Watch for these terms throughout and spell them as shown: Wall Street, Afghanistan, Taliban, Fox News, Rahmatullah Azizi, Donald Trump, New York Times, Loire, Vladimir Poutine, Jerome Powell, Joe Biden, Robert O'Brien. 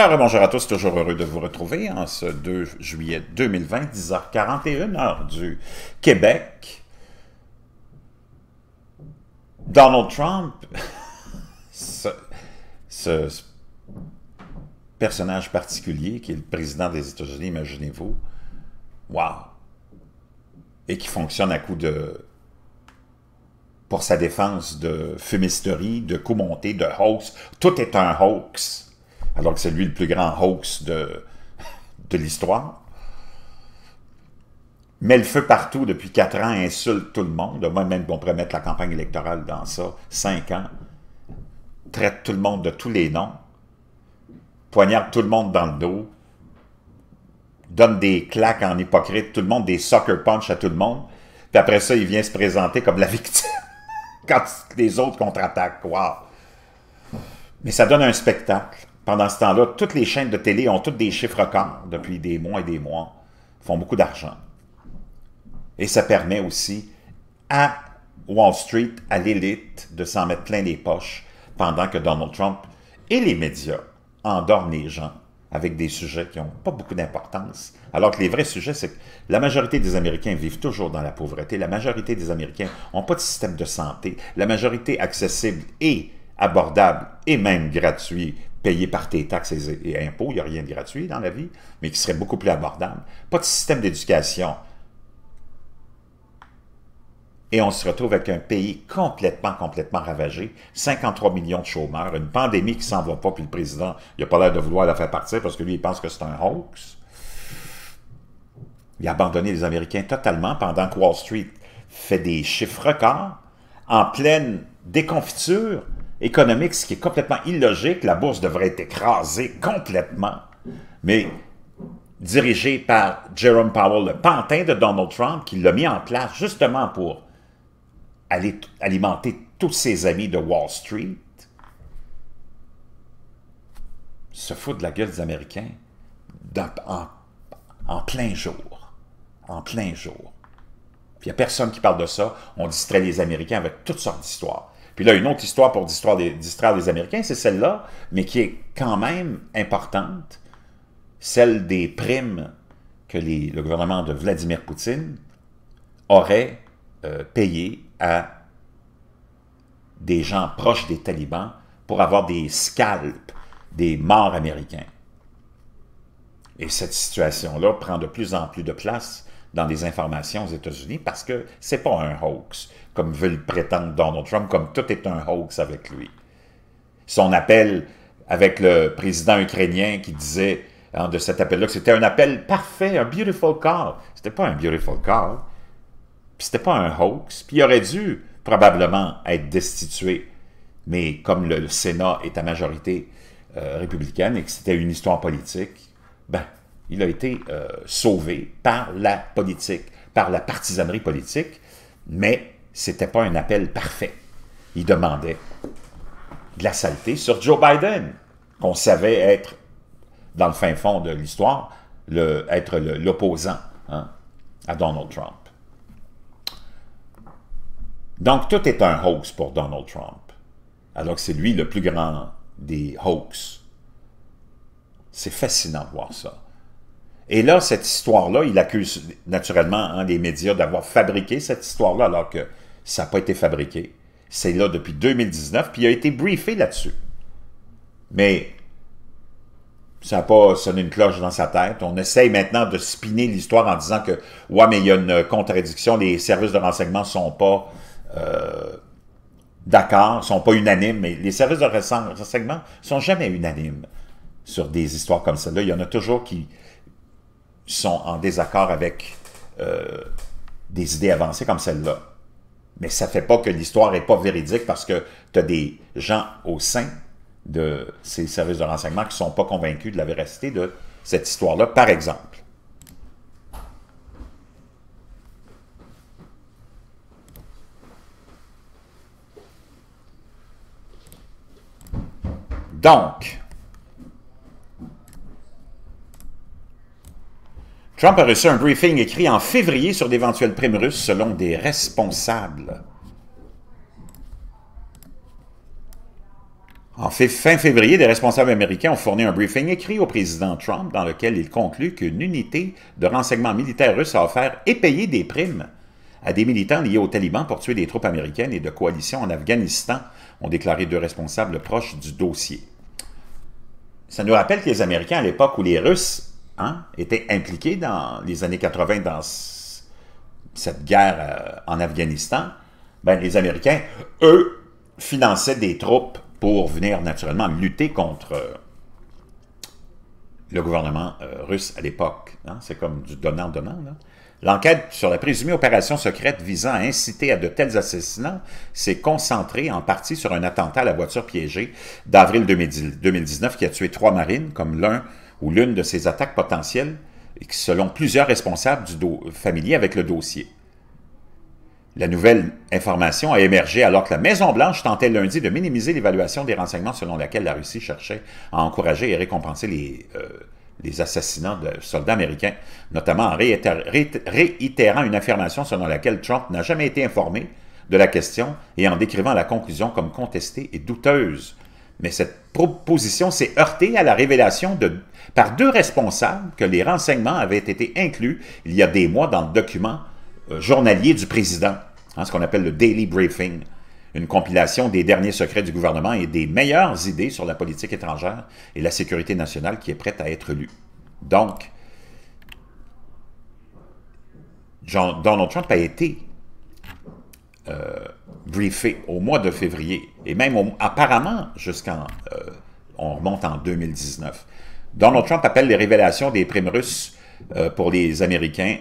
Alors, bonjour à tous, toujours heureux de vous retrouver en ce 2 juillet 2020, 10h41, heure du Québec. Donald Trump, ce personnage particulier qui est le président des États-Unis, imaginez-vous, wow, et qui fonctionne à coup de, pour sa défense, de fumisterie, de coups montés, de hoax, tout est un hoax. Alors que c'est lui le plus grand hoax de l'histoire. Met le feu partout depuis 4 ans, insulte tout le monde. Moi-même, on pourrait mettre la campagne électorale dans ça. 5 ans. Traite tout le monde de tous les noms. Poignarde tout le monde dans le dos. Donne des claques en hypocrite. Tout le monde, des sucker punch à tout le monde. Puis après ça, il vient se présenter comme la victime. Quand les autres contre-attaquent. Wow. Mais ça donne un spectacle. Pendant ce temps-là, toutes les chaînes de télé ont toutes des chiffres records depuis des mois et des mois. Font beaucoup d'argent. Et ça permet aussi à Wall Street, à l'élite, de s'en mettre plein les poches pendant que Donald Trump et les médias endorment les gens avec des sujets qui n'ont pas beaucoup d'importance. Alors que les vrais sujets, c'est que la majorité des Américains vivent toujours dans la pauvreté. La majorité des Américains n'ont pas de système de santé. La majorité accessible et abordable et même gratuit, payé par tes taxes et impôts, il n'y a rien de gratuit dans la vie, mais qui serait beaucoup plus abordable. Pas de système d'éducation. Et on se retrouve avec un pays complètement ravagé, 53 millions de chômeurs, une pandémie qui s'en va pas, puis le président, il n'a pas l'air de vouloir la faire partir parce que lui, il pense que c'est un hoax. Il a abandonné les Américains totalement pendant que Wall Street fait des chiffres records en pleine déconfiture économique, ce qui est complètement illogique. La bourse devrait être écrasée complètement, mais dirigée par Jerome Powell, le pantin de Donald Trump, qui l'a mis en place justement pour aller alimenter tous ses amis de Wall Street, se fout de la gueule des Américains en plein jour. En plein jour. Puis il n'y a personne qui parle de ça. On distrait les Américains avec toutes sortes d'histoires. Puis là, une autre histoire pour distraire les Américains, c'est celle-là, mais qui est quand même importante, celle des primes que le gouvernement de Vladimir Poutine aurait payées à des gens proches des talibans pour avoir des scalps, des morts américains. Et cette situation-là prend de plus en plus de place dans les informations aux États-Unis, parce que c'est pas un hoax, comme veut le prétendre Donald Trump, comme tout est un hoax avec lui. Son appel avec le président ukrainien qui disait, hein, de cet appel-là, que c'était un appel parfait, un beautiful call. C'était pas un beautiful call, puis c'était pas un hoax, puis il aurait dû probablement être destitué. Mais comme le Sénat est à majorité républicaine et que c'était une histoire politique, ben, il a été sauvé par la politique, par la partisanerie politique, mais ce n'était pas un appel parfait. Il demandait de la saleté sur Joe Biden, qu'on savait être, dans le fin fond de l'histoire, être l'opposant, hein, à Donald Trump. Donc, tout est un hoax pour Donald Trump, alors que c'est lui le plus grand des hoax. C'est fascinant de voir ça. Et là, cette histoire-là, il accuse naturellement, hein, les médias d'avoir fabriqué cette histoire-là, alors que ça n'a pas été fabriqué. C'est là depuis 2019, puis il a été briefé là-dessus. Mais ça n'a pas sonné une cloche dans sa tête. On essaye maintenant de spinner l'histoire en disant que « ouais, mais il y a une contradiction, les services de renseignement ne sont pas d'accord, ne sont pas unanimes. » Mais les services de renseignement ne sont jamais unanimes sur des histoires comme celle-là. Il y en a toujours qui sont en désaccord avec des idées avancées comme celle-là. Mais ça ne fait pas que l'histoire n'est pas véridique, parce que tu as des gens au sein de ces services de renseignement qui ne sont pas convaincus de la véracité de cette histoire-là, par exemple. Donc, Trump a reçu un briefing écrit en février sur d'éventuelles primes russes, selon des responsables. En fin février, des responsables américains ont fourni un briefing écrit au président Trump dans lequel il conclut qu'une unité de renseignement militaire russe a offert et payé des primes à des militants liés aux talibans pour tuer des troupes américaines et de coalition en Afghanistan, ont déclaré deux responsables proches du dossier. Ça nous rappelle que les Américains, à l'époque où les Russes étaient impliqués dans les années 80 dans cette guerre en Afghanistan, ben, les Américains, eux, finançaient des troupes pour venir naturellement lutter contre le gouvernement russe à l'époque. C'est comme du donnant-donnant. L'enquête sur la présumée opération secrète visant à inciter à de tels assassinats s'est concentrée en partie sur un attentat à la voiture piégée d'avril 2019 qui a tué 3 marines, comme l'un ou l'une de ces attaques potentielles, selon plusieurs responsables familiers avec le dossier. La nouvelle information a émergé alors que la Maison-Blanche tentait lundi de minimiser l'évaluation des renseignements selon laquelle la Russie cherchait à encourager et récompenser les assassinats de soldats américains, notamment en réitérant une affirmation selon laquelle Trump n'a jamais été informé de la question et en décrivant la conclusion comme contestée et douteuse. Mais cette proposition s'est heurtée à la révélation par deux responsables que les renseignements avaient été inclus il y a des mois dans le document journalier du président, ce qu'on appelle le « Daily Briefing », une compilation des derniers secrets du gouvernement et des meilleures idées sur la politique étrangère et la sécurité nationale qui est prête à être lue. Donc, Donald Trump a été briefé au mois de février, et même apparemment jusqu'en... on remonte en 2019. Donald Trump appelle les révélations des primes russes pour les Américains,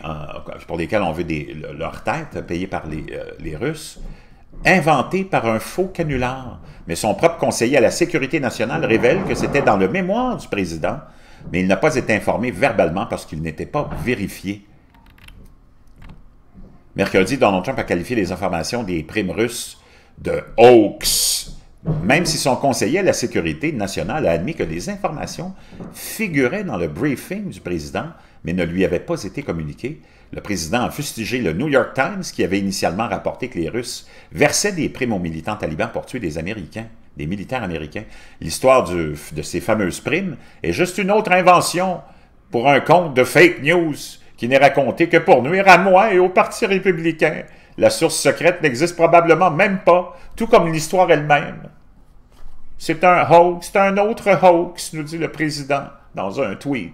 pour lesquels on veut leur tête payée par les Russes, inventée par un faux canular. Mais son propre conseiller à la sécurité nationale révèle que c'était dans le mémoire du président, mais il n'a pas été informé verbalement parce qu'il n'était pas vérifié. Mercredi, Donald Trump a qualifié les informations des primes russes de « hoax », même si son conseiller à la sécurité nationale a admis que les informations figuraient dans le briefing du président, mais ne lui avait pas été communiqué. Le président a fustigé le New York Times qui avait initialement rapporté que les Russes versaient des primes aux militants talibans pour tuer des Américains, des militaires américains. L'histoire de ces fameuses primes est juste une autre invention pour un compte de fake news qui n'est raconté que pour nuire à moi et au Parti républicain. La source secrète n'existe probablement même pas, tout comme l'histoire elle-même. C'est un hoax, c'est un autre hoax, nous dit le président dans un tweet.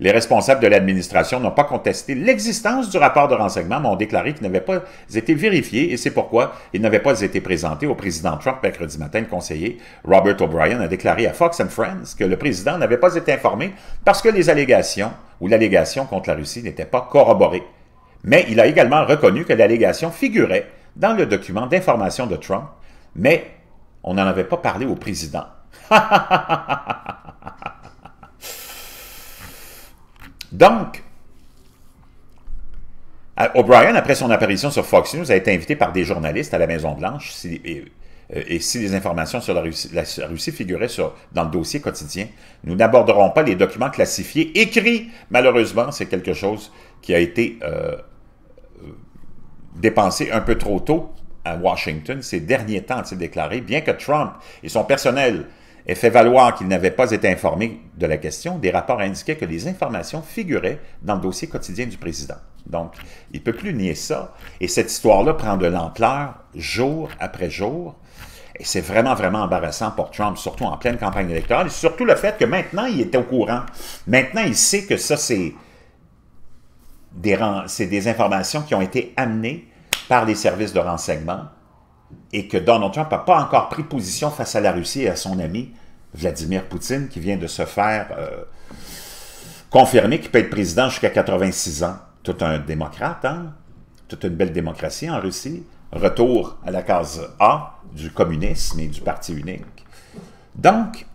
Les responsables de l'administration n'ont pas contesté l'existence du rapport de renseignement, mais ont déclaré qu'il n'avait pas été vérifié, et c'est pourquoi il n'avait pas été présenté au président Trump mercredi matin. Le conseiller Robert O'Brien a déclaré à Fox & Friends que le président n'avait pas été informé parce que les allégations ou l'allégation contre la Russie n'était pas corroborée. Mais il a également reconnu que l'allégation figurait dans le document d'information de Trump, mais on n'en avait pas parlé au président. Donc, O'Brien, après son apparition sur Fox News, a été invité par des journalistes à la Maison-Blanche si les informations sur la Russie figuraient dans le dossier quotidien. Nous n'aborderons pas les documents classifiés écrits. Malheureusement, c'est quelque chose qui a été dépensé un peu trop tôt à Washington ces derniers temps, a-t-il déclaré, bien que Trump et son personnel et fait valoir qu'il n'avait pas été informé de la question, des rapports indiquaient que les informations figuraient dans le dossier quotidien du président. Donc, il ne peut plus nier ça. Et cette histoire-là prend de l'ampleur jour après jour. Et c'est vraiment, vraiment embarrassant pour Trump, surtout en pleine campagne électorale. Et surtout le fait que maintenant, il est au courant. Maintenant, il sait que ça, c'est des informations qui ont été amenées par les services de renseignement, et que Donald Trump n'a pas encore pris position face à la Russie et à son ami Vladimir Poutine, qui vient de se faire confirmer qu'il peut être président jusqu'à 86 ans. Tout un démocrate, toute une belle démocratie en Russie. Retour à la case A du communisme et du parti unique. Donc,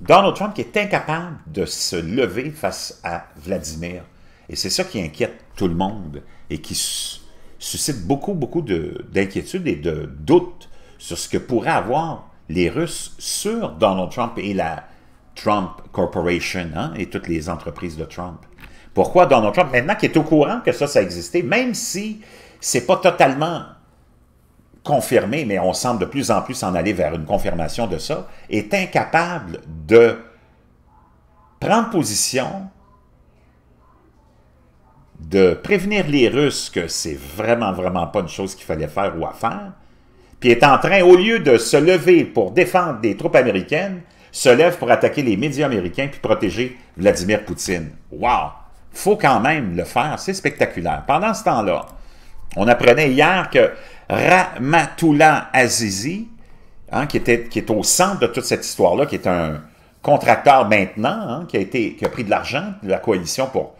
Donald Trump qui est incapable de se lever face à Vladimir. Et c'est ça qui inquiète tout le monde et qui suscite beaucoup, beaucoup d'inquiétudes et de doutes sur ce que pourraient avoir les Russes sur Donald Trump et la Trump Corporation et toutes les entreprises de Trump. Pourquoi Donald Trump, maintenant qui est au courant que ça a existé, même si c'est pas totalement confirmé, mais on semble de plus en plus en aller vers une confirmation de ça, est incapable de prendre position, de prévenir les Russes que c'est vraiment, vraiment pas une chose qu'il fallait faire ou à faire, puis est en train, au lieu de se lever pour défendre des troupes américaines, se lève pour attaquer les médias américains puis protéger Vladimir Poutine. Wow! Faut quand même le faire, c'est spectaculaire. Pendant ce temps-là, on apprenait hier que Rahmatullah Azizi, hein, qui est au centre de toute cette histoire-là, qui est un contracteur maintenant, hein, qui a pris de l'argent de la coalition pour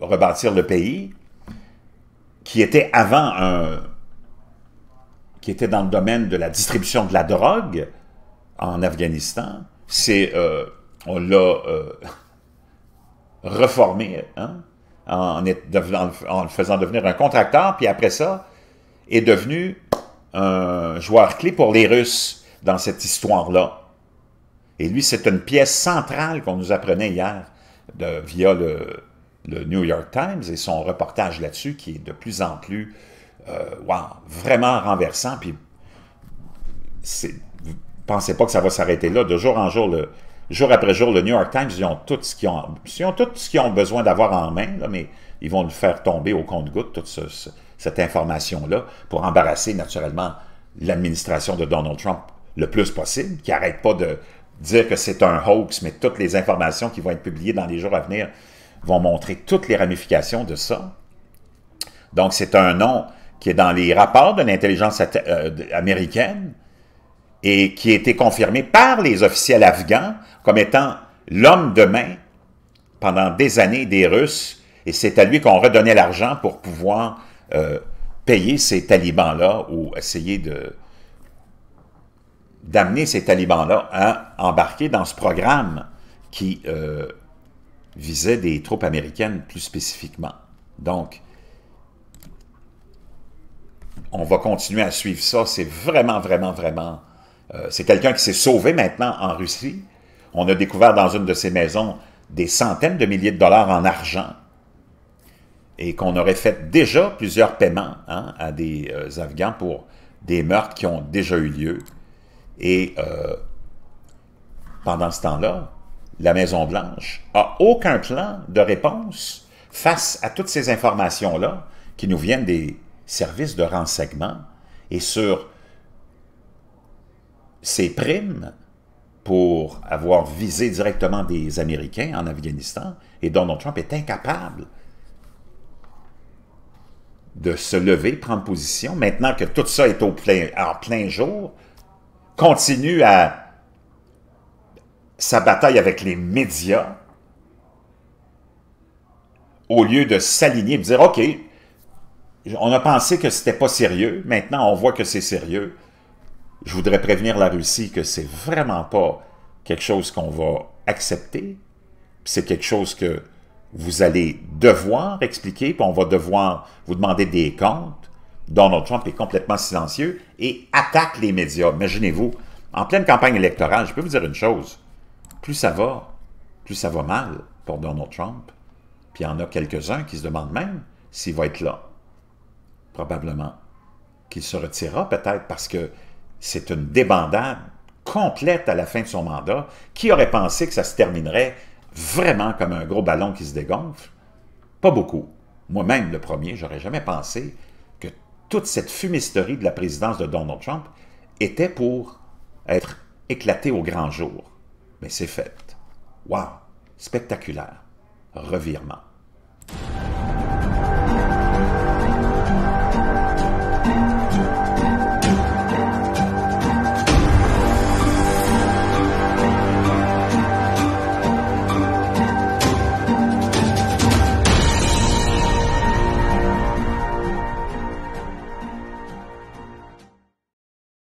rebâtir le pays, qui était avant qui était dans le domaine de la distribution de la drogue en Afghanistan. On l'a reformé, hein, en le faisant devenir un contracteur, puis après ça, est devenu un joueur clé pour les Russes dans cette histoire-là. Et lui, c'est une pièce centrale qu'on nous apprenait hier via le New York Times et son reportage là-dessus qui est de plus en plus vraiment renversant. Puis, vous ne pensez pas que ça va s'arrêter là. De jour en jour, jour après jour, le New York Times, ils ont tout ce qu'ils ont, besoin d'avoir en main, là, mais ils vont le faire tomber au compte-goutte, toute cette information-là, pour embarrasser naturellement l'administration de Donald Trump le plus possible, qui n'arrête pas de dire que c'est un hoax, mais toutes les informations qui vont être publiées dans les jours à venir vont montrer toutes les ramifications de ça. Donc, c'est un nom qui est dans les rapports de l'intelligence américaine et qui a été confirmé par les officiels afghans comme étant l'homme de main pendant des années des Russes, et c'est à lui qu'on redonnait l'argent pour pouvoir payer ces talibans-là ou essayer d'amener ces talibans-là à embarquer dans ce programme qui visait des troupes américaines plus spécifiquement. Donc, on va continuer à suivre ça. C'est vraiment, vraiment, vraiment... c'est quelqu'un qui s'est sauvé maintenant en Russie. On a découvert dans une de ses maisons des centaines de milliers de dollars en argent et qu'on aurait fait déjà plusieurs paiements, hein, à des Afghans pour des meurtres qui ont déjà eu lieu. Et pendant ce temps-là, la Maison-Blanche n'a aucun plan de réponse face à toutes ces informations-là qui nous viennent des services de renseignement et sur ces primes pour avoir visé directement des Américains en Afghanistan. Et Donald Trump est incapable de se lever, prendre position, maintenant que tout ça est en plein jour, continue à sa bataille avec les médias au lieu de s'aligner et de dire « OK, on a pensé que c'était pas sérieux, maintenant on voit que c'est sérieux. Je voudrais prévenir la Russie que c'est vraiment pas quelque chose qu'on va accepter, c'est quelque chose que vous allez devoir expliquer, puis on va devoir vous demander des comptes. » Donald Trump est complètement silencieux et attaque les médias. Imaginez-vous, en pleine campagne électorale, je peux vous dire une chose, plus ça va mal pour Donald Trump. Puis il y en a quelques-uns qui se demandent même s'il va être là. Probablement qu'il se retirera peut-être parce que c'est une débandade complète à la fin de son mandat. Qui aurait pensé que ça se terminerait vraiment comme un gros ballon qui se dégonfle? Pas beaucoup. Moi-même, le premier, j'aurais jamais pensé que toute cette fumisterie de la présidence de Donald Trump était pour être éclatée au grand jour. Mais c'est fait. Wow! Spectaculaire. Revirement.